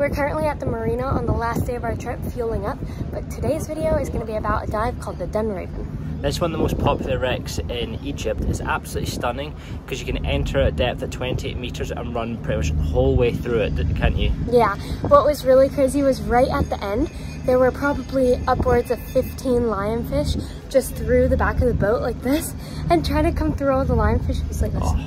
We're currently at the marina on the last day of our trip, fueling up, but today's video is going to be about a dive called the Dunraven. This one of the most popular wrecks in Egypt. It's absolutely stunning because you can enter at depth at 28 metres and run pretty much the whole way through it, can't you? Yeah, what was really crazy was right at the end, there were probably upwards of 15 lionfish just through the back of the boat like this, and trying to come through all the lionfish was like this. Oh.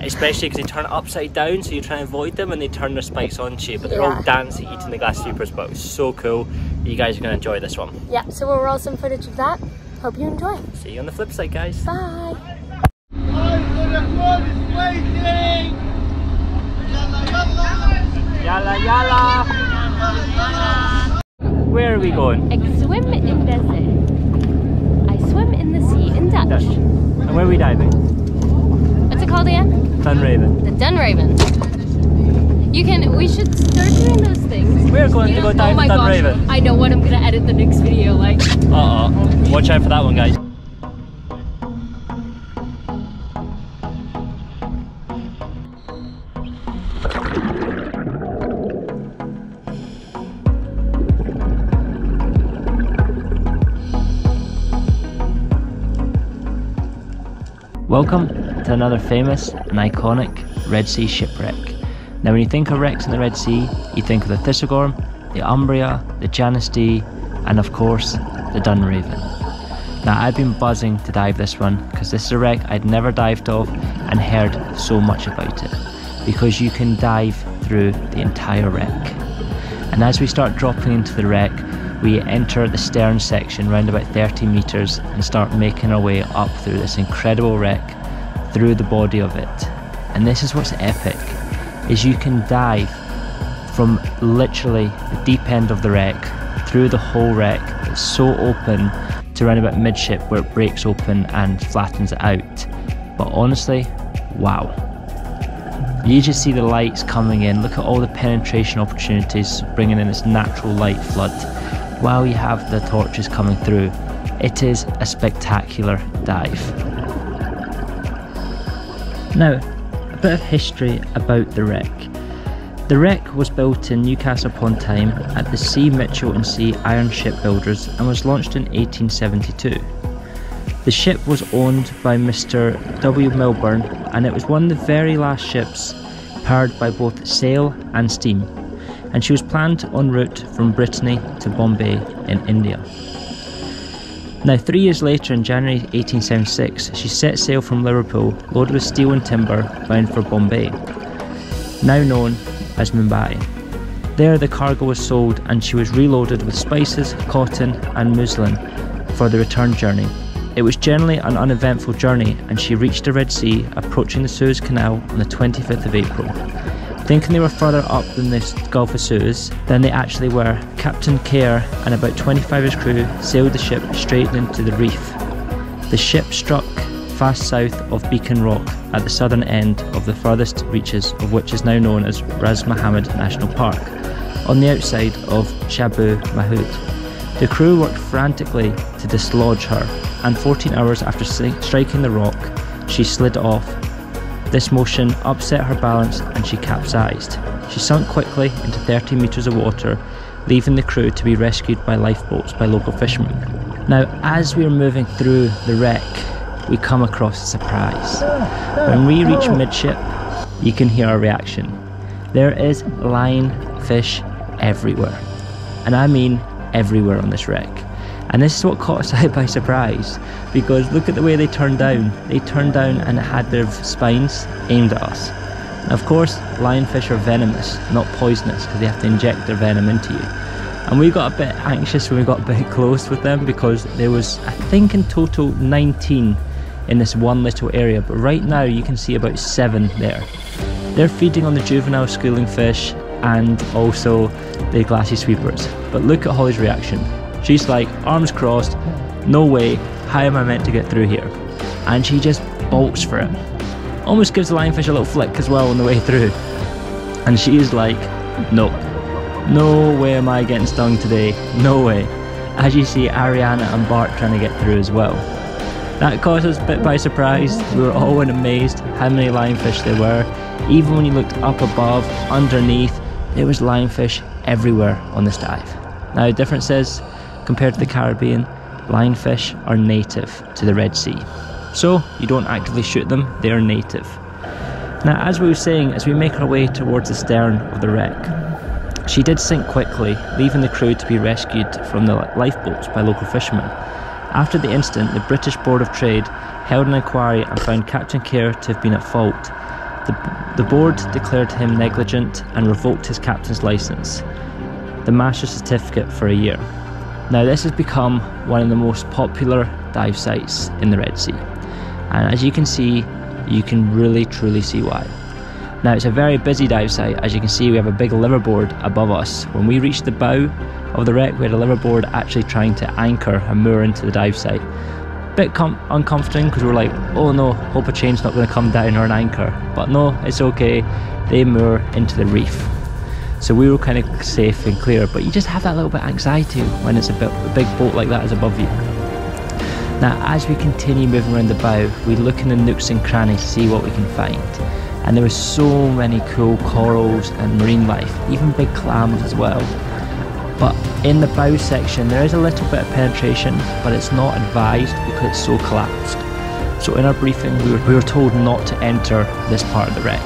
Especially because they turn upside down, so you try and avoid them and they turn their spikes onto you, but they're all dancing, eating the glass sweepers, but it was so cool. You guys are going to enjoy this one. Yeah, so we'll roll some footage of that. Hope you enjoy. See you on the flip side, guys. Bye. Yalla, yalla. Where are we going? I swim in desert. I swim in the sea in Dutch. And where are we diving? Called again? Dunraven. The Dunraven. You can, we should start doing those things. We're going to go down to Dunraven. Gosh, I know what I'm going to edit the next video like. Uh-oh. Watch out for that one, guys. Welcome to another famous and iconic Red Sea shipwreck. Now when you think of wrecks in the Red Sea, you think of the Thistlegorm, the Umbria, the Janus D, and of course, the Dunraven. Now I've been buzzing to dive this one because this is a wreck I'd never dived off and heard so much about it, because you can dive through the entire wreck. And as we start dropping into the wreck, we enter the stern section round about 30 meters and start making our way up through this incredible wreck, through the body of it. And this is what's epic, is you can dive from literally the deep end of the wreck through the whole wreck. It's so open to around about midship where it breaks open and flattens it out. But honestly, wow. You just see the lights coming in. Look at all the penetration opportunities bringing in this natural light flood while you have the torches coming through. It is a spectacular dive. Now, a bit of history about the wreck. The wreck was built in Newcastle upon Tyne at the C. Mitchell and C. Iron Shipbuilders and was launched in 1872. The ship was owned by Mr. W. Milburn, and it was one of the very last ships powered by both sail and steam, and she was planned en route from Brittany to Bombay in India. Now 3 years later, in January 1876, she set sail from Liverpool, loaded with steel and timber, bound for Bombay, now known as Mumbai. There the cargo was sold and she was reloaded with spices, cotton and muslin for the return journey. It was generally an uneventful journey, and she reached the Red Sea, approaching the Suez Canal on the 25th of April. Thinking they were further up than the Gulf of Suez than they actually were, Captain Care and about 25 of his crew sailed the ship straight into the reef. The ship struck fast south of Beacon Rock at the southern end of the furthest reaches of which is now known as Ras Mohammed National Park, on the outside of Sha'ab Mahmoud. The crew worked frantically to dislodge her, and 14 hours after striking the rock, she slid off. This motion upset her balance and she capsized. She sunk quickly into 30 metres of water, leaving the crew to be rescued by lifeboats by local fishermen. Now, as we are moving through the wreck, we come across a surprise. When we reach midship, you can hear our reaction. There is lionfish everywhere. And I mean everywhere on this wreck. And this is what caught us out by surprise, because look at the way they turned down. They turned down and had their spines aimed at us. And of course, lionfish are venomous, not poisonous, because they have to inject their venom into you. And we got a bit anxious when we got a bit close with them, because there was, I think in total, 19 in this one little area. But right now you can see about 7 there. They're feeding on the juvenile schooling fish and also the glassy sweepers. But look at Holly's reaction. She's like, arms crossed, no way, how am I meant to get through here? And she just bolts for it. Almost gives the lionfish a little flick as well on the way through. And she's like, no. No way am I getting stung today, no way. As you see Ariana and Bart trying to get through as well. That caught us a bit by surprise. We were all amazed how many lionfish there were. Even when you looked up above, underneath, There was lionfish everywhere on this dive. Now, differences compared to the Caribbean, lionfish are native to the Red Sea. So you don't actively shoot them, they are native. Now, as we were saying, as we make our way towards the stern of the wreck, she did sink quickly, leaving the crew to be rescued from the lifeboats by local fishermen. After the incident, the British Board of Trade held an inquiry and found Captain Kerr to have been at fault. The board declared him negligent and revoked his captain's licence, the master's certificate, for a year. Now, this has become one of the most popular dive sites in the Red Sea, and as you can see, you can really truly see why. Now, it's a very busy dive site. As you can see, we have a big liverboard above us. When we reached the bow of the wreck, we had a liverboard actually trying to anchor and moor into the dive site. Bit uncomforting, because we were like, oh no, hope a chain's not going to come down or an anchor. But no, it's okay, they moor into the reef. So we were kind of safe and clear, but you just have that little bit of anxiety when it's a big boat like that is above you. Now, as we continue moving around the bow, we look in the nooks and crannies to see what we can find. And there were so many cool corals and marine life, even big clams as well. But in the bow section, there is a little bit of penetration, but it's not advised because it's so collapsed. So in our briefing, we were told not to enter this part of the wreck.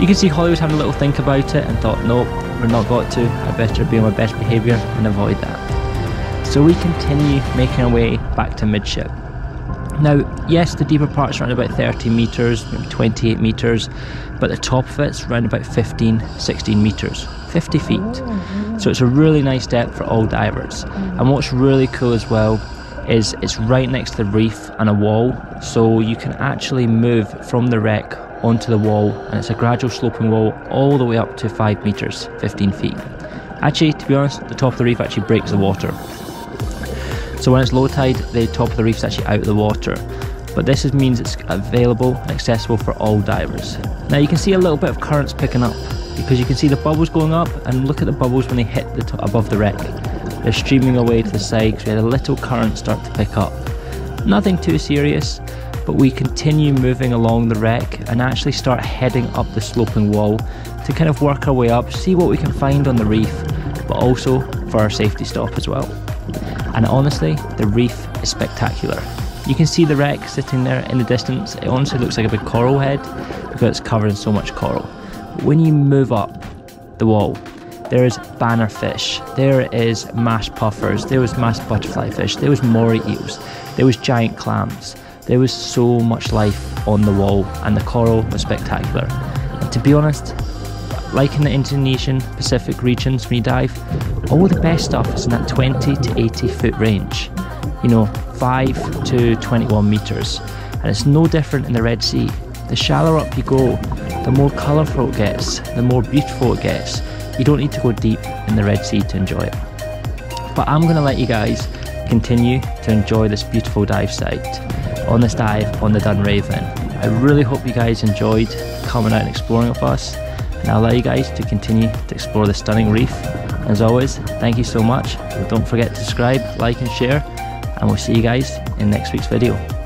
You can see Holly was having a little think about it and thought, no, we're not got to, I better be on my best behaviour and avoid that. So we continue making our way back to midship. Now, yes, the deeper part's around about 30 metres, maybe 28 metres, but the top of it's around about 15, 16 metres, 50 feet. So it's a really nice depth for all divers. And what's really cool as well is it's right next to the reef and a wall, so you can actually move from the wreck onto the wall, and it's a gradual sloping wall all the way up to 5 metres, 15 feet. Actually, to be honest, the top of the reef actually breaks the water. So when it's low tide, the top of the reef's actually out of the water. But this means it's available and accessible for all divers. Now, you can see a little bit of currents picking up, because you can see the bubbles going up, and look at the bubbles when they hit the top above the wreck. They're streaming away to the side because we had a little current start to pick up. Nothing too serious, but we continue moving along the wreck and actually start heading up the sloping wall to kind of work our way up, see what we can find on the reef, but also for our safety stop as well. And honestly, the reef is spectacular. You can see the wreck sitting there in the distance. It honestly looks like a big coral head because it's covered in so much coral. But when you move up the wall, there is bannerfish, there is mash puffers, there was mash butterfly fish, there was moray eels, there was giant clams. There was so much life on the wall, and the coral was spectacular. And to be honest, like in the Indonesian Pacific regions when you dive, all the best stuff is in that 20 to 80 foot range, you know, 5 to 21 meters. And it's no different in the Red Sea. The shallower up you go, the more colorful it gets, the more beautiful it gets. You don't need to go deep in the Red Sea to enjoy it. But I'm gonna let you guys continue to enjoy this beautiful dive site on this dive on the Dunraven. I really hope you guys enjoyed coming out and exploring with us. And I'll allow you guys to continue to explore the stunning reef. As always, thank you so much. Don't forget to subscribe, like and share, and we'll see you guys in next week's video.